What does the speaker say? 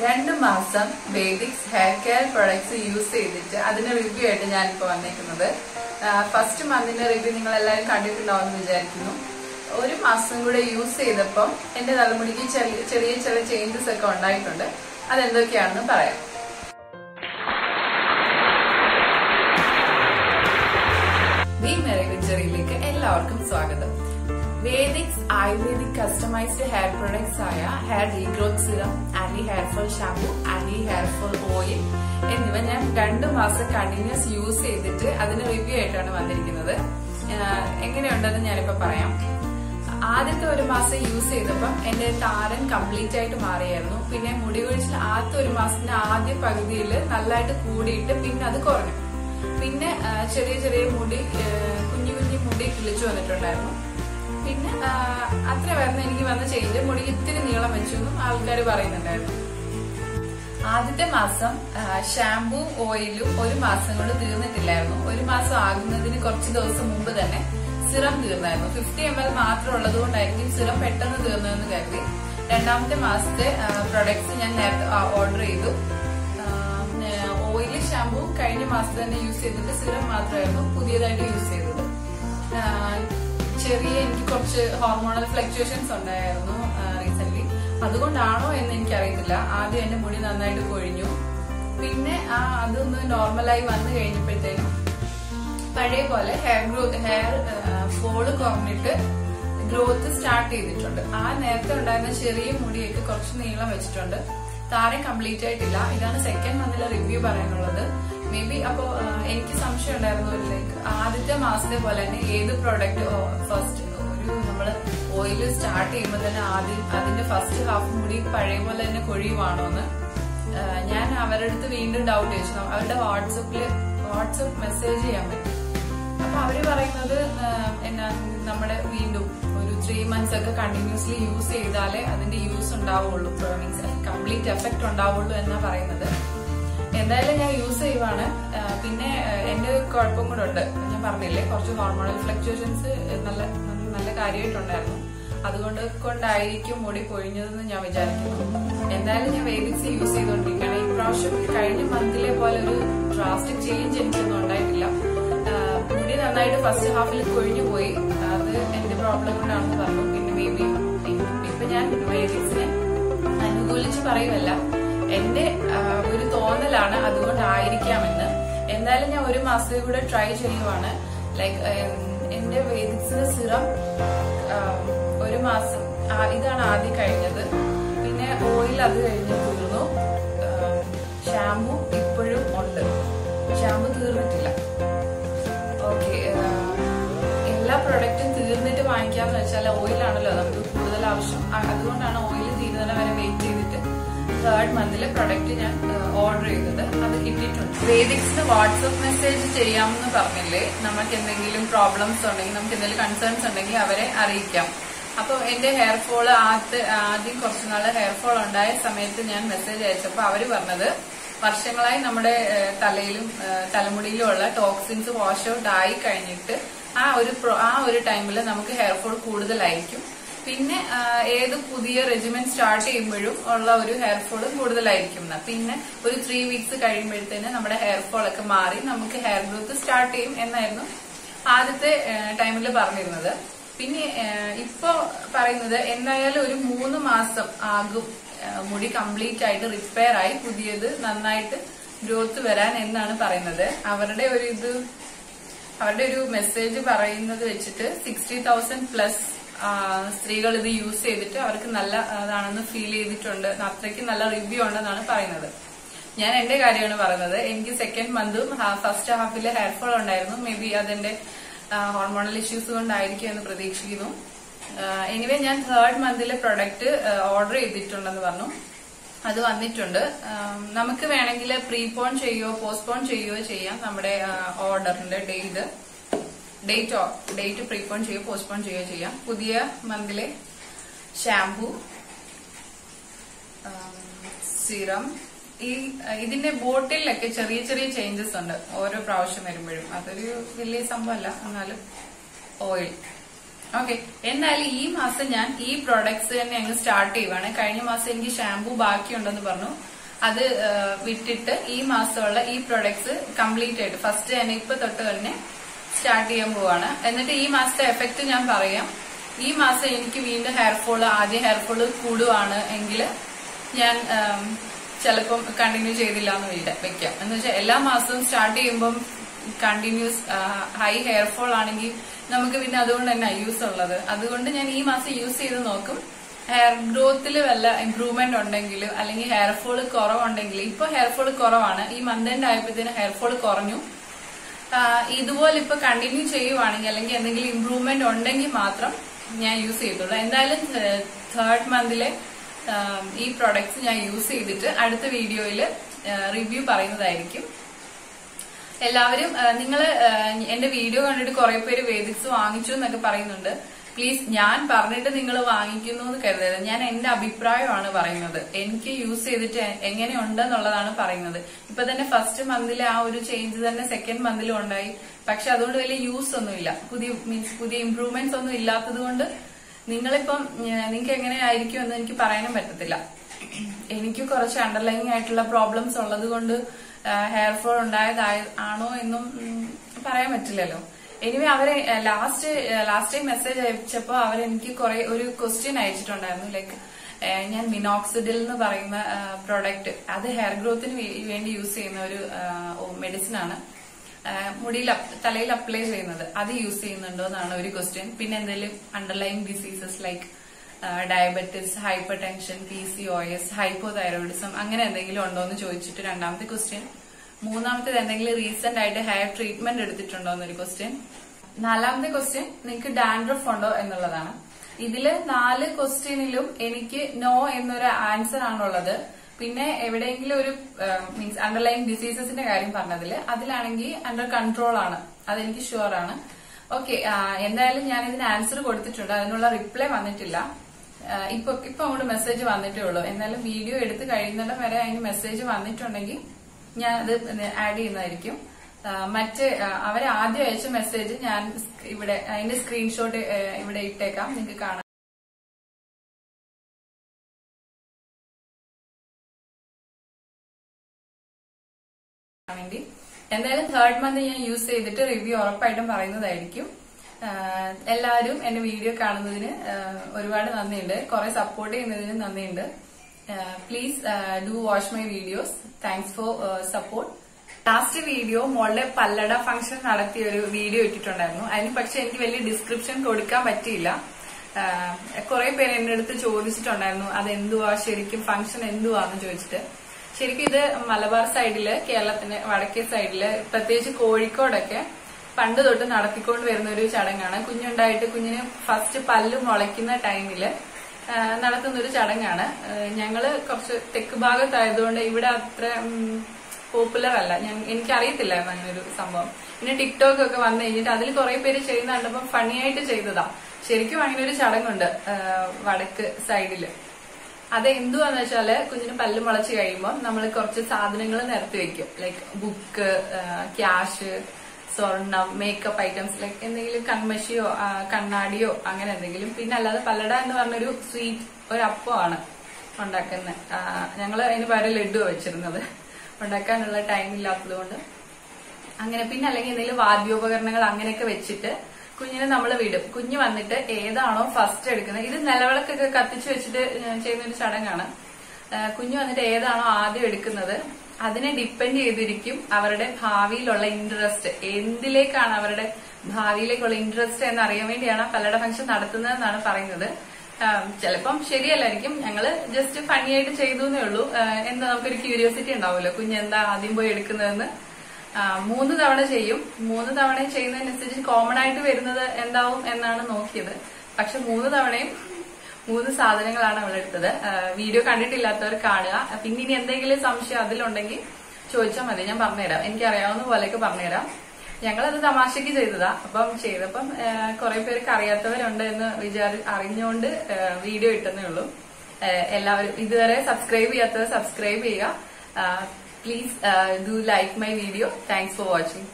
2 മാസം Vedix hair care products use ചെയ്തിട്ട് അതിന്റെ റിവ്യൂ ആയിട്ട് ഞാനിപ്പോൾ വന്നിരിക്കുന്നത്. ഫസ്റ്റ് മന്തിന്റെ റിവ്യൂ നിങ്ങൾ എല്ലാവരും കണ്ടിട്ടുണ്ടാവും എന്ന് വിചാരിക്കുന്നു. 1 മാസം കൂടെ യൂസ് ചെയ്തപ്പോൾ എന്റെ തലമുടിക്ക് ചെറിയ ചെറിയ ചേഞ്ചസ് ഒക്കെ ഉണ്ടായിട്ടുണ്ട്. അതെന്തൊക്കെയാണെന്ന് പറയാം. ിലേക്ക് എല്ലാവർക്കും സ്വാഗതം. Vedix ayurvedic customised hair products ആയ hair regrowth serum, anti hair fall shampoo, anti hair fall oil എന്നിവ ഞാൻ 2 മാസം കണ്ടിന്യൂസ് യൂസ് ചെയ്തിട്ട് അതിന് റിവ്യൂ ആയിട്ടാണ് വന്നിരിക്കുന്നത്. എങ്ങനെയുണ്ടെന്ന് ഞാനിപ്പോ പറയാം. ആദ്യത്തെ 1 മാസം യൂസ് ചെയ്തപ്പം എന്റെ താരൻ കംപ്ലീറ്റ് ആയിട്ട് മാറിയായിരുന്നു. പിന്നെ മുടി വീഴ്ച ആദ്യത്തെ 1 മാസത്തിന്റെ ആദ്യ പകുതിയിൽ നല്ലതായിട്ട് കൂടിയിട്ട് പിന്നെ അത് കുറഞ്ഞു. പിന്നെ ചെറിയ ചെറിയ മുടി കുഞ്ഞു മുടി കിളിച്ചു വന്നിട്ടുണ്ടായിരുന്നു. പിന്നെ അത്രയായിരുന്നു എനിക്ക് വന്ന ചേഞ്ച്. മുടി ഇത്തിരി നീളം വെച്ചെന്നും ആൾക്കാർ പറയുന്നുണ്ടായിരുന്നു. ആദ്യത്തെ മാസം ഷാംപൂ ഓയിലും 1 മാസം കൊണ്ട് തീർന്നിട്ടില്ലായിരുന്നു. 1 മാസം ആകുന്നതിന് കുറച്ച് ദിവസം മുമ്പ് തന്നെ സിറം തീർന്നായിരുന്നു. 50 ml മാത്രം ഉള്ളത് കൊണ്ടായിരിക്കും സിറം പെട്ടെന്ന് തീർന്നതെന്ന് കരുതി. 2-ാമത്തെ മാസത്തെ പ്രൊഡക്ട്സ് ഞാൻ നേരത്തെ ഓർഡർ ചെയ്തു. ഓയിലും ഷാംപൂ കഴിഞ്ഞ മാസത്തെ തന്നെ യൂസ് ചെയ്തിട്ട് സിറം മാത്രമായിരുന്നു പുതിയതായിട്ട് യൂസ് ചെയ്തത്. ചെറിയ എനിക്ക് കുറച്ച് ഹോർമോണൽ ഫ്ലക്ച്വേഷൻസ് ഉണ്ടായിരുന്നു റീസെന്റ്ലി. അതുകൊണ്ടാണോ എന്ന് എനിക്കറിയത്തില്ല. ആദ്യം എന്റെ മുടി നന്നായിട്ട് കൊഴിഞ്ഞു. പിന്നെ അതൊന്ന് നോർമലായി വന്നു കഴിഞ്ഞപ്പോഴത്തേനും പഴയ പോലെ ഹെയർ ഫോള് കുറഞ്ഞിട്ട് ഗ്രോത്ത് സ്റ്റാർട്ട് ചെയ്തിട്ടുണ്ട്. ആ നേരത്തെ ഉണ്ടായിരുന്ന ചെറിയ മുടിയൊക്കെ കുറച്ച് നീളം വെച്ചിട്ടുണ്ട്. താരം കംപ്ലീറ്റ് ആയിട്ടില്ല. ഇതാണ് 2nd മന്തിലെ റിവ്യൂ പറയാനുള്ളത്. മേ ബി അപ്പോ എനിക്ക് സംശയം ഉണ്ടായിരുന്നു. ലൈക്ക് ആദ്യത്തെ മാസത്തെ പോലെ തന്നെ ഏത് പ്രോഡക്റ്റ് ഫസ്റ്റ് നമ്മള് ഓയിൽ സ്റ്റാർട്ട് ചെയ്യുമ്പോൾ തന്നെ ആദ്യം അതിന്റെ ഫസ്റ്റ് ഹാഫ് മുടി പഴയ പോലെ തന്നെ കൊഴിയുവാണോന്ന് ഞാൻ അവരുടെ അടുത്ത് വീണ്ടും ഡൗട്ട് ചോദിച്ചു. അവരുടെ വാട്സപ്പ് മെസ്സേജ് ചെയ്യാൻ പറ്റും. അപ്പൊ അവര് പറയുന്നത് എന്നാ നമ്മുടെ വീണ്ടും ഒരു 3 months ഒക്കെ കണ്ടിന്യൂസ്ലി യൂസ് ചെയ്താലേ അതിന്റെ യൂസ് ഉണ്ടാവുള്ളൂ, മീൻസ് കംപ്ലീറ്റ് എഫക്ട് ഉണ്ടാവുള്ളൂ എന്നാ പറയുന്നത്. എന്തായാലും ഞാൻ യൂസ് ചെയ്യുവാണ്. പിന്നെ എന്റെ ഒരു കുഴപ്പം കൂടെ ഉണ്ട്. ഞാൻ പറഞ്ഞില്ലേ കുറച്ച് ഹോർമോണൽ ഫ്ലക്ച്വേഷൻസ് നല്ല നല്ല കാര്യമായിട്ടുണ്ടായിരുന്നു. അതുകൊണ്ടായിരിക്കും മുടി കൊഴിഞ്ഞതെന്ന് ഞാൻ വിചാരിക്കുന്നു. എന്തായാലും ഞാൻ വേദിക്സ് യൂസ് ചെയ്തുകൊണ്ടിരിക്കുകയാണ്. ഇപ്രാവശ്യം കഴിഞ്ഞ മന്തിലെ പോലെ ഒരു ഡ്രാസ്റ്റിക് ചേഞ്ച് എനിക്കൊന്നും ഉണ്ടായിട്ടില്ല. മുടി നന്നായിട്ട് ഫസ്റ്റ് ഹാഫിൽ കൊഴിഞ്ഞു പോയി. അത് എന്റെ പ്രോബ്ലം കൊണ്ടാണെന്ന് പറഞ്ഞു. പിന്നെ മേ ബി ഇപ്പൊ ഞാൻ വേദിക്സിനെ അനുകൂലിച്ച് പറയുമല്ല, എന്റെ ഒരു തോന്നലാണ്. അതുകൊണ്ടായിരിക്കാമെന്ന്. എന്തായാലും ഞാൻ 1 മാസത്തെ കൂടെ ട്രൈ ചെയ്യുവാണ്. ലൈക്ക് എന്റെ വേദിക്സിന്റെ സിറം 1 മാസം ഇതാണ് ആദ്യം കഴിഞ്ഞത്. പിന്നെ ഓയിൽ അത് കഴിഞ്ഞ് തീർന്നു. ഷാംപൂ ഇപ്പോഴും ഉണ്ട്, ഷാംപൂ തീർന്നിട്ടില്ല. ഓക്കെ, എല്ലാ പ്രൊഡക്റ്റും തീർന്നിട്ട് വാങ്ങിക്കാന്ന് വെച്ചാൽ ഓയിലാണല്ലോ നമുക്ക് കൂടുതൽ ആവശ്യം. അതുകൊണ്ടാണ് ഓയിൽ തീരുന്നത് വരെ വെയിറ്റ് ചെയ്തിട്ട് 3rd മന്തിലെ പ്രൊഡക്റ്റ് ഞാൻ ഓർഡർ ചെയ്തത്. അത് കിട്ടിയിട്ടുണ്ട്. വേദിക്സിന് വാട്സപ്പ് മെസ്സേജ് ചെയ്യാമെന്ന് പറഞ്ഞില്ലേ. നമുക്ക് എന്തെങ്കിലും പ്രോബ്ലംസ് ഉണ്ടെങ്കിൽ, നമുക്ക് എന്തെങ്കിലും കൺസേൺസ് ഉണ്ടെങ്കിൽ അവരെ അറിയിക്കാം. അപ്പൊ എന്റെ ഹെയർഫോള് ആദ്യം കുറച്ചു നാള് ഹെയർഫോൾ ഉണ്ടായ സമയത്ത് ഞാൻ മെസ്സേജ് അയച്ചപ്പോ അവര് പറഞ്ഞത് വർഷങ്ങളായി നമ്മുടെ തലയിലും തലമുടിയിലും ഉള്ള ടോക്സിൻസ് വാഷ് ഔട്ട് ആയി കഴിഞ്ഞിട്ട് ആ ഒരു ടൈമിൽ നമുക്ക് ഹെയർഫോൾ കൂടുതലായിരിക്കും. പിന്നെ ഏത് പുതിയ റെജിമെൻ സ്റ്റാർട്ട് ചെയ്യുമ്പോഴും ഉള്ള ഒരു ഹെയർഫോൾ കൂടുതലായിരിക്കും. പിന്നെ ഒരു 3 weeks കഴിയുമ്പോഴത്തേന് നമ്മുടെ ഹെയർഫോൾ ഒക്കെ മാറി നമുക്ക് ഹെയർ ഗ്രോത്ത് സ്റ്റാർട്ട് ചെയ്യും എന്നായിരുന്നു ആദ്യത്തെ ടൈമിൽ പറഞ്ഞിരുന്നത്. പിന്നെ ഇപ്പോ പറയുന്നത് എന്തായാലും ഒരു 3 മാസം ആകും മുടി കംപ്ലീറ്റ് ആയിട്ട് റിപ്പയർ ആയി പുതിയത് നന്നായിട്ട് ഗ്രോത്ത് വരാൻ എന്നാണ് പറയുന്നത്. അവരുടെ ഒരു മെസ്സേജ് പറയുന്നത് വെച്ചിട്ട് 60,000+ സ്ത്രീകൾ ഇത് യൂസ് ചെയ്തിട്ട് അവർക്ക് നല്ലതാണെന്ന് ഫീൽ ചെയ്തിട്ടുണ്ട്. അത്രയ്ക്ക് നല്ല റിവ്യൂ ഉണ്ടെന്നാണ് പറയുന്നത്. ഞാൻ എന്റെ കാര്യമാണ് പറയുന്നത്. എനിക്ക് 2nd മന്തും ഫസ്റ്റ് ഹാഫില് ഹെയർഫോൾ ഉണ്ടായിരുന്നു. മേ ബി അതെന്റെ ഹോർമോണൽ ഇഷ്യൂസ് കൊണ്ടായിരിക്കും എന്ന് പ്രതീക്ഷിക്കുന്നു. എനിവേ ഞാൻ 3rd മന്തിലെ പ്രൊഡക്റ്റ് ഓർഡർ ചെയ്തിട്ടുണ്ടെന്ന് പറഞ്ഞു. അത് വന്നിട്ടുണ്ട്. നമുക്ക് വേണമെങ്കിൽ പ്രീപോൺ ചെയ്യുകയോ പോസ്റ്റ്പോൺ ചെയ്യുകയോ ചെയ്യാം. നമ്മുടെ ഓർഡറിന്റെ ഡേറ്റ് പ്രീപോൺ ചെയ്യുകയോ പോസ്റ്റ്പോൺ ചെയ്യുകയോ ചെയ്യാം. പുതിയ മന്തിലെ ഷാംപൂ, സിറം, ഇതിന്റെ ബോട്ടിലൊക്കെ ചെറിയ ചെറിയ ചേഞ്ചസ് ഉണ്ട് ഓരോ പ്രാവശ്യം വരുമ്പോഴും. അതൊരു വലിയ സംഭവമല്ല, എന്നാലും ഓയിൽ ഓക്കെ. എന്തായാലും ഈ മാസം ഞാൻ ഈ പ്രോഡക്ട്സ് തന്നെ അങ്ങ് സ്റ്റാർട്ട് ചെയ്യുവാണ്. കഴിഞ്ഞ മാസം എനിക്ക് ഷാംപൂ ബാക്കിയുണ്ടെന്ന് പറഞ്ഞു, അത് വിട്ടിട്ട് ഈ മാസമുള്ള ഈ പ്രോഡക്ട്സ് കംപ്ലീറ്റ് ആയിട്ട് ഫസ്റ്റ് തന്നെ ഇപ്പൊ തൊട്ട് തന്നെ സ്റ്റാർട്ട് ചെയ്യാൻ പോവാണ്. എന്നിട്ട് ഈ മാസത്തെ എഫക്ട് ഞാൻ പറയാം. ഈ മാസം എനിക്ക് വീണ്ടും ഹെയർഫോൾ, ആദ്യം ഹെയർഫോൾ കൂടുവാണ് എങ്കിൽ ഞാൻ ചിലപ്പം കണ്ടിന്യൂ ചെയ്തില്ല എന്ന് വെക്കാം. എന്ന് വെച്ചാൽ എല്ലാ മാസവും സ്റ്റാർട്ട് ചെയ്യുമ്പം കണ്ടിന്യൂസ് ഹൈ ഹെയർഫോൾ ആണെങ്കിൽ നമുക്ക് പിന്നെ അതുകൊണ്ട് തന്നെ യൂസ് ഉള്ളത്. അതുകൊണ്ട് ഞാൻ ഈ മാസം യൂസ് ചെയ്ത് നോക്കും. ഹെയർ ഗ്രോത്തിൽ വല്ല ഇംപ്രൂവ്മെന്റ് ഉണ്ടെങ്കിൽ അല്ലെങ്കിൽ ഹെയർഫോൾ കുറവുണ്ടെങ്കിൽ, ഇപ്പൊ ഹെയർഫോൾ കുറവാണ്, ഈ മന്ത് എൻഡ് ആയപ്പോഴത്തേന് ഹെയർഫോൾ കുറഞ്ഞു. ഇതുപോലെ ഇപ്പൊ കണ്ടിന്യൂ ചെയ്യുവാണെങ്കിൽ അല്ലെങ്കിൽ എന്തെങ്കിലും ഇംപ്രൂവ്മെന്റ് ഉണ്ടെങ്കിൽ മാത്രം ഞാൻ യൂസ് ചെയ്തോളൂ. എന്തായാലും തേർഡ് മന്തിലെ ഈ പ്രോഡക്ട്സ് ഞാൻ യൂസ് ചെയ്തിട്ട് അടുത്ത വീഡിയോയിൽ റിവ്യൂ പറയുന്നതായിരിക്കും. എല്ലാവരും നിങ്ങൾ എന്റെ വീഡിയോ കണ്ടിട്ട് കുറെ പേര് വേദിക്സ് വാങ്ങിച്ചു എന്നൊക്കെ പറയുന്നുണ്ട്. പ്ലീസ്, ഞാൻ പറഞ്ഞിട്ട് നിങ്ങൾ വാങ്ങിക്കുന്നു എന്ന് കരുതരുത്. ഞാൻ എന്റെ അഭിപ്രായമാണ് പറയുന്നത്. എനിക്ക് യൂസ് ചെയ്തിട്ട് എങ്ങനെയുണ്ടെന്നുള്ളതാണ് പറയുന്നത്. ഇപ്പൊ തന്നെ ഫസ്റ്റ് മന്തിൽ ആ ഒരു ചേഞ്ച് തന്നെ സെക്കൻഡ് മന്തിലും ഉണ്ടായി. പക്ഷെ അതുകൊണ്ട് വലിയ യൂസ് ഒന്നുമില്ല, പുതിയ ഇംപ്രൂവ്മെന്റ്സ് ഒന്നും ഇല്ലാത്തത് കൊണ്ട് നിങ്ങളിപ്പം നിങ്ങൾക്ക് എങ്ങനെയായിരിക്കും എന്ന് എനിക്ക് പറയാനും പറ്റത്തില്ല. എനിക്ക് കുറച്ച് അണ്ടർലൈനിങ് ആയിട്ടുള്ള പ്രോബ്ലംസ് ഉള്ളത് കൊണ്ട് ഹെയർഫോൾ ഉണ്ടായതാണോ എന്നും പറയാൻ പറ്റില്ലല്ലോ. എനിവേ, അവര് ലാസ്റ്റ് ടൈം മെസ്സേജ് അയച്ചപ്പോ അവരെനിക്ക് ഒരു ക്വസ്റ്റ്യൻ അയച്ചിട്ടുണ്ടായിരുന്നു. ലൈക്ക് ഞാൻ മിനോക്സിഡിൽ എന്ന് പറയുന്ന പ്രോഡക്റ്റ്, അത് ഹെയർ ഗ്രോത്തിന് വേണ്ടി യൂസ് ചെയ്യുന്ന ഒരു മെഡിസിൻ ആണ്, മുടിയിൽ തലയിൽ അപ്ലൈ ചെയ്യുന്നത്, അത് യൂസ് ചെയ്യുന്നുണ്ടോ എന്നാണ് ഒരു ക്വസ്റ്റ്യൻ. പിന്നെ എന്തെങ്കിലും underlying diseases like diabetes, hypertension, PCOS, hypothyroidism അങ്ങനെ എന്തെങ്കിലും ഉണ്ടോ എന്ന് ചോദിച്ചിട്ട് രണ്ടാമത്തെ ക്വസ്റ്റ്യൻ. മൂന്നാമത്തേത് എന്തെങ്കിലും റീസെന്റ് ആയിട്ട് ഹെയർ ട്രീറ്റ്മെന്റ് എടുത്തിട്ടുണ്ടോ എന്നൊരു ക്വസ്റ്റ്യൻ. നാലാമത്തെ ക്വസ്റ്റ്യൻ നിങ്ങൾക്ക് ഡാൻഡ്രഫ് ഉണ്ടോ എന്നുള്ളതാണ്. ഇതില് 4 ക്വസ്റ്റ്യനിലും എനിക്ക് നോ എന്നൊരു ആൻസർ ആണുള്ളത്. പിന്നെ എവിടെയെങ്കിലും ഒരു മീൻസ് അണ്ടർലൈങ് ഡിസീസസിന്റെ കാര്യം പറഞ്ഞതില് അതിലാണെങ്കിൽ അണ്ടർ കൺട്രോൾ ആണ്, അതെനിക്ക് ഷുവർ ആണ്. ഓക്കെ, എന്തായാലും ഞാൻ ഇതിന് ആൻസർ കൊടുത്തിട്ടുണ്ട്. അതിനുള്ള റിപ്ലൈ വന്നിട്ടില്ല. ഇപ്പൊ അങ്ങോട്ട് മെസ്സേജ് വന്നിട്ടേ ഉള്ളൂ. എന്നാലും വീഡിയോ എടുത്ത് കഴിയുന്നിടം വരെ അതിന് മെസ്സേജ് വന്നിട്ടുണ്ടെങ്കിൽ ഞാൻ അത് ആഡ് ചെയ്യുന്നതായിരിക്കും. അവർ ആദ്യം അയച്ച മെസ്സേജ് ഞാൻ ഇവിടെ അതിന്റെ സ്ക്രീൻഷോട്ട് ഇവിടെ ഇട്ടേക്കാം, നിങ്ങൾക്ക് കാണാം. എന്തായാലും തേർഡ് മന്ത് ഞാൻ യൂസ് ചെയ്തിട്ട് റിവ്യൂ ഉറപ്പായിട്ടും പറയുന്നതായിരിക്കും. എല്ലാവരും എന്റെ വീഡിയോ കാണുന്നതിന് ഒരുപാട് നന്ദിയുണ്ട്, കുറെ സപ്പോർട്ട് ചെയ്യുന്നതിന് നന്ദിയുണ്ട്. Please do watch my videos. Thanks for support. Last video മോളുടെ പല്ലട ഫംഗ്ഷൻ നടത്തിയ ഒരു വീഡിയോ ഇട്ടിട്ടുണ്ടായിരുന്നു. അതിന് പക്ഷെ എനിക്ക് വലിയ ഡിസ്ക്രിപ്ഷൻ കൊടുക്കാൻ പറ്റിയില്ല. കുറെ പേര് എന്റെ അടുത്ത് ചോദിച്ചിട്ടുണ്ടായിരുന്നു അതെന്തുവാ ശരിക്കും, ഫംഗ്ഷൻ എന്തുവാന്ന് ചോദിച്ചിട്ട്. ശരിക്കും ഇത് മലബാർ സൈഡില്, കേരളത്തിന്റെ വടക്കേ സൈഡില്, പ്രത്യേകിച്ച് കോഴിക്കോടൊക്കെ പണ്ട് തൊട്ട് നടത്തിക്കൊണ്ട് വരുന്ന ഒരു ചടങ്ങാണ്. കുഞ്ഞുണ്ടായിട്ട് കുഞ്ഞിന് ഫസ്റ്റ് പല്ല് മുളയ്ക്കുന്ന ടൈമില് നടത്തുന്നൊരു ചടങ്ങാണ്. ഞങ്ങള് കുറച്ച് തെക്ക് ഭാഗത്തായതുകൊണ്ട് ഇവിടെ അത്ര പോപ്പുലർ അല്ല. എനിക്കറിയത്തില്ലായിരുന്നു അങ്ങനൊരു സംഭവം. പിന്നെ ടിക്ടോക്ക് ഒക്കെ വന്നു കഴിഞ്ഞിട്ട് അതിൽ കുറെ പേര് ചെയ്യുന്ന കണ്ടപ്പം ഫണിയായിട്ട് ചെയ്തതാ. ശരിക്കും അങ്ങനെ ഒരു ചടങ്ങുണ്ട് വടക്ക് സൈഡില്. അതെന്തുവാന്ന് വെച്ചാല് കുഞ്ഞിന് പല്ല് മുളച്ച് കഴിയുമ്പോൾ നമ്മൾ കുറച്ച് സാധനങ്ങൾ നിരത്തി വെക്കും. ലൈക്ക് ബുക്ക്, ക്യാഷ്, സ്വർണം, മേക്കപ്പ് ഐറ്റംസ്, ലൈക്ക് എന്തെങ്കിലും കൺമഷിയോ കണ്ണാടിയോ അങ്ങനെ എന്തെങ്കിലും. പിന്നെ അല്ലാതെ പല്ലട എന്ന് പറഞ്ഞൊരു സ്വീറ്റ്, ഒരു അപ്പമാണ് ഉണ്ടാക്കുന്നത്. ഞങ്ങൾ അതിന് പകരം ലഡു വെച്ചിരുന്നത്, ഉണ്ടാക്കാനുള്ള ടൈം ഇല്ലാത്തത് കൊണ്ട് അങ്ങനെ. പിന്നെ അല്ലെങ്കിൽ എന്തെങ്കിലും വാദ്യോപകരണങ്ങൾ അങ്ങനെയൊക്കെ വെച്ചിട്ട് കുഞ്ഞിനെ നമ്മൾ വിടും. കുഞ്ഞ് വന്നിട്ട് ഏതാണോ ഫസ്റ്റ് എടുക്കുന്നത്, ഇത് നിലവിളക്കൊക്കെ കത്തിച്ച് വെച്ചിട്ട് ചെയ്യുന്നൊരു ചടങ്ങാണ്. കുഞ്ഞ് വന്നിട്ട് ഏതാണോ ആദ്യം എടുക്കുന്നത് അതിനെ ഡിപ്പെൻഡ് ചെയ്തിരിക്കും അവരുടെ ഭാവിയിലുള്ള ഇൻട്രസ്റ്റ്, എന്തിലേക്കാണ് അവരുടെ ഭാവിയിലേക്കുള്ള ഇൻട്രസ്റ്റ് എന്നറിയാൻ വേണ്ടിയാണ് പലരുടെ ഫംഗ്ഷൻ നടത്തുന്നതെന്നാണ് പറയുന്നത്. ചിലപ്പം ശരിയല്ലായിരിക്കും, ഞങ്ങള് ജസ്റ്റ് ഫണിയായിട്ട് ചെയ്തു എന്നേ ഉള്ളൂ. എന്താ നമുക്കൊരു ക്യൂരിയോസിറ്റി ഉണ്ടാവുമല്ലോ, കുഞ്ഞെന്താ ആദ്യം പോയി എടുക്കുന്നതെന്ന്. 3 തവണ ചെയ്യും. 3 തവണയും ചെയ്യുന്നതിനനുസരിച്ച് കോമൺ ആയിട്ട് വരുന്നത് എന്താവും എന്നാണ് നോക്കിയത്. പക്ഷെ 3 തവണയും 3 സാധനങ്ങളാണ് അവളെടുത്തത്. വീഡിയോ കണ്ടിട്ടില്ലാത്തവർ കാണുക. പിന്നെ ഇനി എന്തെങ്കിലും സംശയം അതിലുണ്ടെങ്കിൽ ചോദിച്ചാൽ മതി, ഞാൻ പറഞ്ഞുതരാം. എനിക്കറിയാവുന്ന പോലെയൊക്കെ പറഞ്ഞുതരാം. ഞങ്ങളത് തമാശക്ക് ചെയ്തതാ. അപ്പം ചെയ്തപ്പം കുറെ പേർക്ക് അറിയാത്തവരുണ്ട് എന്ന് അറിഞ്ഞുകൊണ്ട് വീഡിയോ ഇട്ടെന്നേ ഉള്ളൂ. എല്ലാവരും ഇതുവരെ സബ്സ്ക്രൈബ് ചെയ്യാത്തവർ സബ്സ്ക്രൈബ് ചെയ്യുക. Please do like my video. Thanks for watching.